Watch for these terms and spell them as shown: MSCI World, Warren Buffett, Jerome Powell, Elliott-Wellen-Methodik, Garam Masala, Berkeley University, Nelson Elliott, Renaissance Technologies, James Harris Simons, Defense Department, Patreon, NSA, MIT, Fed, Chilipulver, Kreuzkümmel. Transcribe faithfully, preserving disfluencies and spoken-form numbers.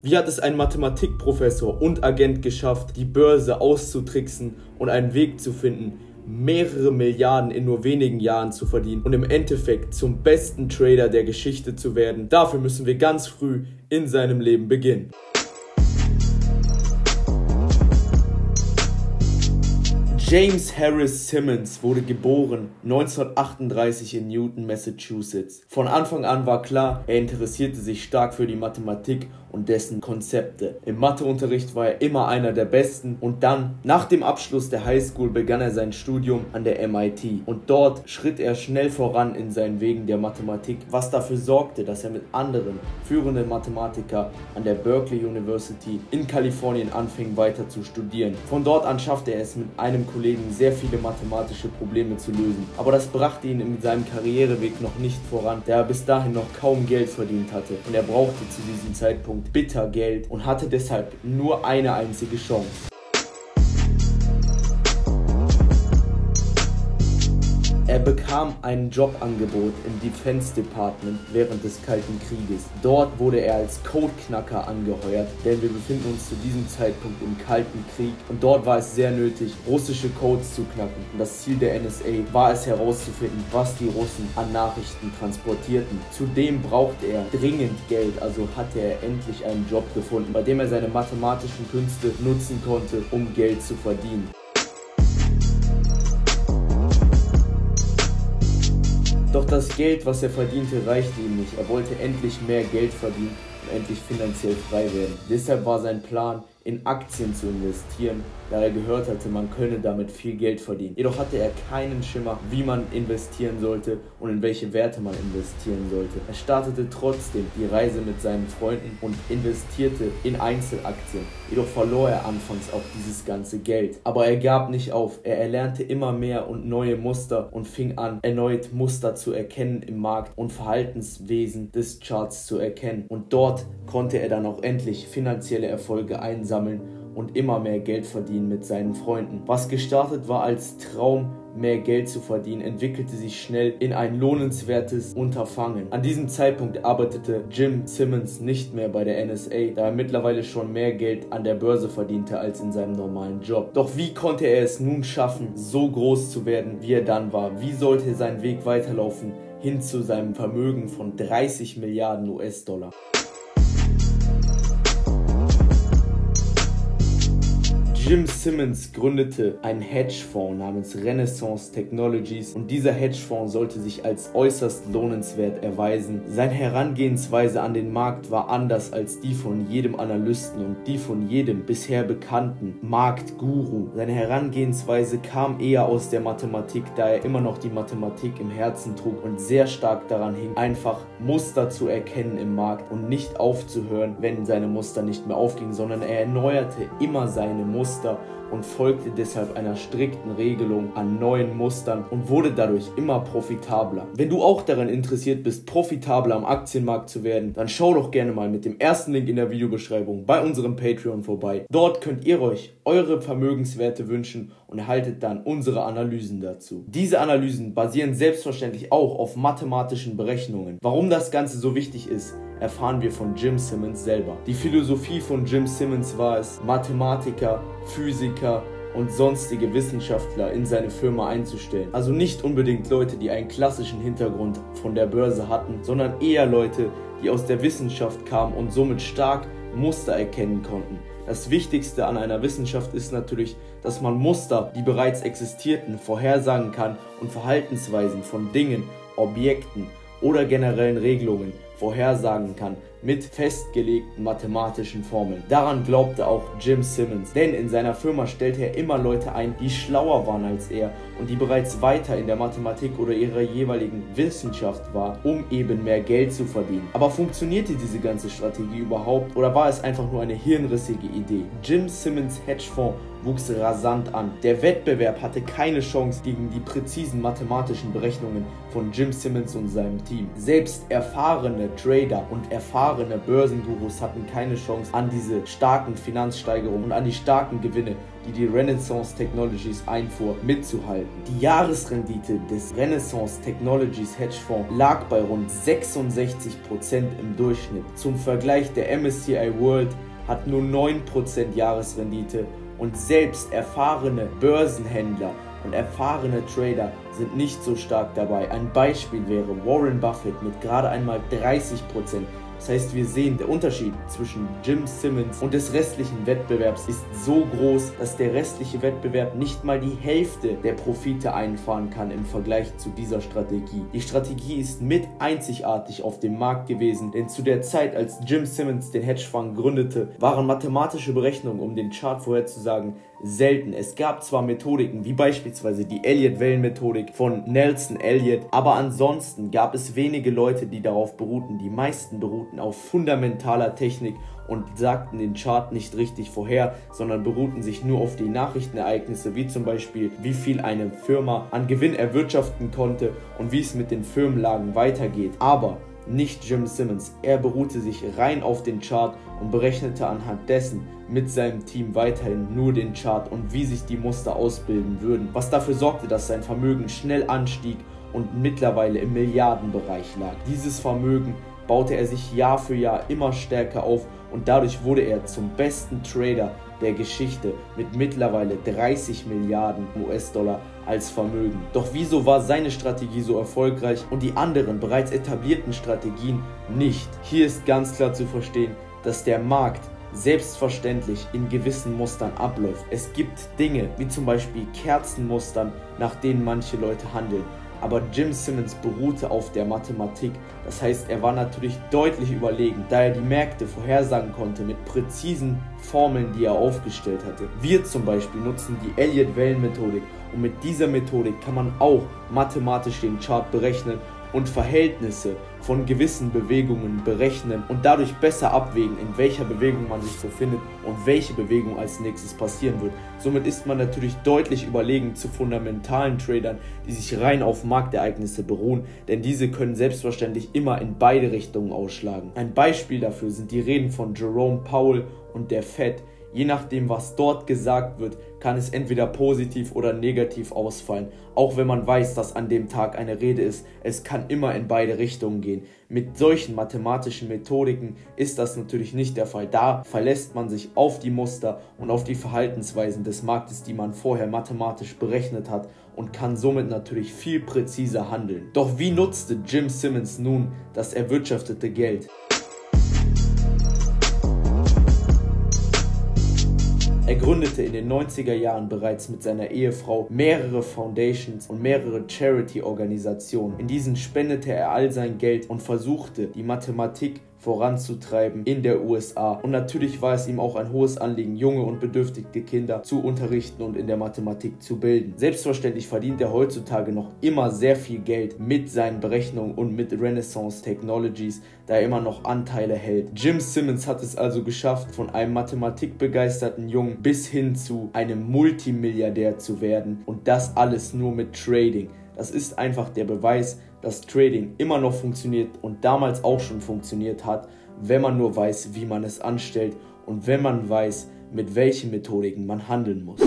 Wie hat es ein Mathematikprofessor und Agent geschafft, die Börse auszutricksen und einen Weg zu finden, mehrere Milliarden in nur wenigen Jahren zu verdienen und im Endeffekt zum besten Trader der Geschichte zu werden? Dafür müssen wir ganz früh in seinem Leben beginnen. James Harris Simons wurde geboren neunzehnhundertachtunddreißig in Newton, Massachusetts. Von Anfang an war klar, er interessierte sich stark für die Mathematik und dessen Konzepte. Im Matheunterricht war er immer einer der Besten und dann, nach dem Abschluss der Highschool, begann er sein Studium an der M I T. Und dort schritt er schnell voran in seinen Wegen der Mathematik, was dafür sorgte, dass er mit anderen führenden Mathematikern an der Berkeley University in Kalifornien anfing, weiter zu studieren. Von dort an schaffte er es mit einem Kollegen sehr viele mathematische Probleme zu lösen. Aber das brachte ihn in seinem Karriereweg noch nicht voran, da er bis dahin noch kaum Geld verdient hatte. Und er brauchte zu diesem Zeitpunkt bitter Geld und hatte deshalb nur eine einzige Chance. Er bekam ein Jobangebot im Defense Department während des Kalten Krieges. Dort wurde er als Codeknacker angeheuert, denn wir befinden uns zu diesem Zeitpunkt im Kalten Krieg und dort war es sehr nötig, russische Codes zu knacken. Und das Ziel der N S A war es herauszufinden, was die Russen an Nachrichten transportierten. Zudem brauchte er dringend Geld, also hatte er endlich einen Job gefunden, bei dem er seine mathematischen Künste nutzen konnte, um Geld zu verdienen. Doch das Geld, was er verdiente, reichte ihm nicht. Er wollte endlich mehr Geld verdienen und endlich finanziell frei werden. Deshalb war sein Plan, in Aktien zu investieren, da er gehört hatte, man könne damit viel Geld verdienen. Jedoch hatte er keinen Schimmer, wie man investieren sollte und in welche Werte man investieren sollte. Er startete trotzdem die Reise mit seinen Freunden und investierte in Einzelaktien. Jedoch verlor er anfangs auch dieses ganze Geld. Aber er gab nicht auf. Er erlernte immer mehr und neue Muster und fing an, erneut Muster zu erkennen im Markt und Verhaltenswesen des Charts zu erkennen. Und dort konnte er dann auch endlich finanzielle Erfolge einsammeln und immer mehr Geld verdienen mit seinen Freunden. Was gestartet war als Traum, mehr Geld zu verdienen, entwickelte sich schnell in ein lohnenswertes Unterfangen. An diesem Zeitpunkt arbeitete Jim Simons nicht mehr bei der N S A, da er mittlerweile schon mehr Geld an der Börse verdiente als in seinem normalen Job. Doch wie konnte er es nun schaffen, so groß zu werden, wie er dann war? Wie sollte sein Weg weiterlaufen hin zu seinem Vermögen von dreißig Milliarden U S-Dollar? Jim Simons gründete einen Hedgefonds namens Renaissance Technologies und dieser Hedgefonds sollte sich als äußerst lohnenswert erweisen. Seine Herangehensweise an den Markt war anders als die von jedem Analysten und die von jedem bisher bekannten Marktguru. Seine Herangehensweise kam eher aus der Mathematik, da er immer noch die Mathematik im Herzen trug und sehr stark daran hing, einfach Muster zu erkennen im Markt und nicht aufzuhören, wenn seine Muster nicht mehr aufgingen, sondern er erneuerte immer seine Muster und folgte deshalb einer strikten Regelung an neuen Mustern und wurde dadurch immer profitabler. Wenn du auch daran interessiert bist, profitabler am Aktienmarkt zu werden, dann schau doch gerne mal mit dem ersten Link in der Videobeschreibung bei unserem Patreon vorbei. Dort könnt ihr euch eure Vermögenswerte wünschen und erhaltet dann unsere Analysen dazu. Diese Analysen basieren selbstverständlich auch auf mathematischen Berechnungen. Warum das Ganze so wichtig ist, erfahren wir von Jim Simons selber. Die Philosophie von Jim Simons war es, Mathematiker, Physiker und sonstige Wissenschaftler in seine Firma einzustellen. Also nicht unbedingt Leute, die einen klassischen Hintergrund von der Börse hatten, sondern eher Leute, die aus der Wissenschaft kamen und somit stark Muster erkennen konnten. Das Wichtigste an einer Wissenschaft ist natürlich, dass man Muster, die bereits existierten, vorhersagen kann und Verhaltensweisen von Dingen, Objekten oder generellen Regelungen vorhersagen kann mit festgelegten mathematischen Formeln. Daran glaubte auch Jim Simons, denn in seiner Firma stellte er immer Leute ein, die schlauer waren als er und die bereits weiter in der Mathematik oder ihrer jeweiligen Wissenschaft war, um eben mehr Geld zu verdienen. Aber funktionierte diese ganze Strategie überhaupt oder war es einfach nur eine hirnrissige Idee? Jim Simons Hedgefonds wuchs rasant an. Der Wettbewerb hatte keine Chance gegen die präzisen mathematischen Berechnungen von Jim Simons und seinem Team. Selbst erfahrene Trader und erfahrene erfahrene Börsengurus hatten keine Chance an diese starken Finanzsteigerungen und an die starken Gewinne, die die Renaissance Technologies einfuhr, mitzuhalten. Die Jahresrendite des Renaissance Technologies Hedgefonds lag bei rund sechsundsechzig Prozent im Durchschnitt. Zum Vergleich, der M S C I World hat nur neun Prozent Jahresrendite, und selbst erfahrene Börsenhändler und erfahrene Trader sind nicht so stark dabei. Ein Beispiel wäre Warren Buffett mit gerade einmal dreißig Prozent. Das heißt, wir sehen, der Unterschied zwischen Jim Simons und des restlichen Wettbewerbs ist so groß, dass der restliche Wettbewerb nicht mal die Hälfte der Profite einfahren kann im Vergleich zu dieser Strategie. Die Strategie ist mit einzigartig auf dem Markt gewesen, denn zu der Zeit, als Jim Simons den Hedgefonds gründete, waren mathematische Berechnungen, um den Chart vorherzusagen, selten. Es gab zwar Methodiken, wie beispielsweise die Elliott-Wellen-Methodik von Nelson Elliott, aber ansonsten gab es wenige Leute, die darauf beruhten. Die meisten beruhten auf fundamentaler Technik und sagten den Chart nicht richtig vorher, sondern beruhten sich nur auf die Nachrichtenereignisse, wie zum Beispiel, wie viel eine Firma an Gewinn erwirtschaften konnte und wie es mit den Firmenlagen weitergeht. Aber nicht Jim Simons. Er beruhte sich rein auf den Chart und berechnete anhand dessen mit seinem Team weiterhin nur den Chart und wie sich die Muster ausbilden würden, was dafür sorgte, dass sein Vermögen schnell anstieg und mittlerweile im Milliardenbereich lag. Dieses Vermögen baute er sich Jahr für Jahr immer stärker auf und dadurch wurde er zum besten Trader der Geschichte mit mittlerweile dreißig Milliarden US-Dollar als Vermögen. Doch wieso war seine Strategie so erfolgreich und die anderen bereits etablierten Strategien nicht? Hier ist ganz klar zu verstehen, dass der Markt selbstverständlich in gewissen Mustern abläuft. Es gibt Dinge wie zum Beispiel Kerzenmustern, nach denen manche Leute handeln. Aber Jim Simons beruhte auf der Mathematik, das heißt, er war natürlich deutlich überlegen, da er die Märkte vorhersagen konnte mit präzisen Formeln, die er aufgestellt hatte. Wir zum Beispiel nutzen die Elliott-Wellen-Methodik und mit dieser Methodik kann man auch mathematisch den Chart berechnen und Verhältnisse von gewissen Bewegungen berechnen und dadurch besser abwägen, in welcher Bewegung man sich befindet und welche Bewegung als nächstes passieren wird. Somit ist man natürlich deutlich überlegen zu fundamentalen Tradern, die sich rein auf Marktereignisse beruhen, denn diese können selbstverständlich immer in beide Richtungen ausschlagen. Ein Beispiel dafür sind die Reden von Jerome Powell und der Fed. Je nachdem, was dort gesagt wird, kann es entweder positiv oder negativ ausfallen. Auch wenn man weiß, dass an dem Tag eine Rede ist, es kann immer in beide Richtungen gehen. Mit solchen mathematischen Methodiken ist das natürlich nicht der Fall. Da verlässt man sich auf die Muster und auf die Verhaltensweisen des Marktes, die man vorher mathematisch berechnet hat und kann somit natürlich viel präziser handeln. Doch wie nutzte Jim Simons nun das erwirtschaftete Geld? Er gründete in den neunziger Jahren bereits mit seiner Ehefrau mehrere Foundations und mehrere Charity-Organisationen. In diesen spendete er all sein Geld und versuchte, die Mathematik voranzutreiben in der U S A. Und natürlich war es ihm auch ein hohes Anliegen, junge und bedürftige Kinder zu unterrichten und in der Mathematik zu bilden. Selbstverständlich verdient er heutzutage noch immer sehr viel Geld mit seinen Berechnungen und mit Renaissance Technologies, da er immer noch Anteile hält. Jim Simons hat es also geschafft, von einem mathematikbegeisterten Jungen bis hin zu einem Multimilliardär zu werden und das alles nur mit Trading. Das ist einfach der Beweis, dass Trading immer noch funktioniert und damals auch schon funktioniert hat, wenn man nur weiß, wie man es anstellt und wenn man weiß, mit welchen Methodiken man handeln muss.